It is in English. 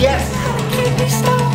Yes!